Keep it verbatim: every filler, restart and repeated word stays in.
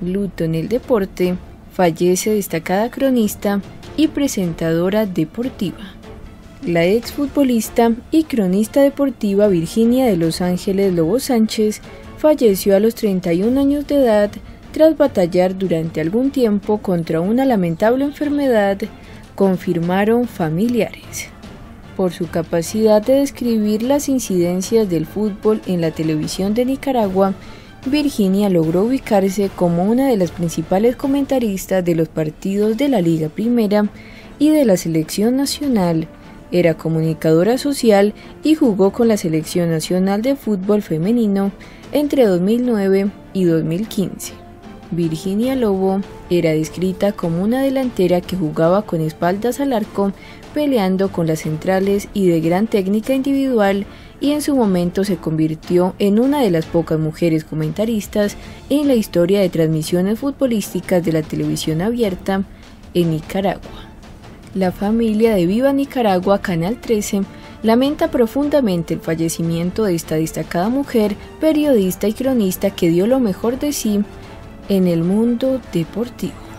luto en el deporte, fallece destacada cronista y presentadora deportiva, la exfutbolista y cronista deportiva Virginia de los Ángeles Lovo Sánchez. Falleció a los treinta y un años de edad tras batallar durante algún tiempo contra una lamentable enfermedad, confirmaron familiares. Por su capacidad de describir las incidencias del fútbol en la televisión de Nicaragua, Virginia logró ubicarse como una de las principales comentaristas de los partidos de la Liga Primera y de la selección nacional. Era comunicadora social y jugó con la Selección Nacional de Fútbol Femenino entre dos mil nueve y dos mil quince. Virginia Lovo era descrita como una delantera que jugaba con espaldas al arco, peleando con las centrales y de gran técnica individual, y en su momento se convirtió en una de las pocas mujeres comentaristas en la historia de transmisiones futbolísticas de la televisión abierta en Nicaragua. La familia de Viva Nicaragua Canal trece lamenta profundamente el fallecimiento de esta destacada mujer, periodista y cronista que dio lo mejor de sí en el mundo deportivo.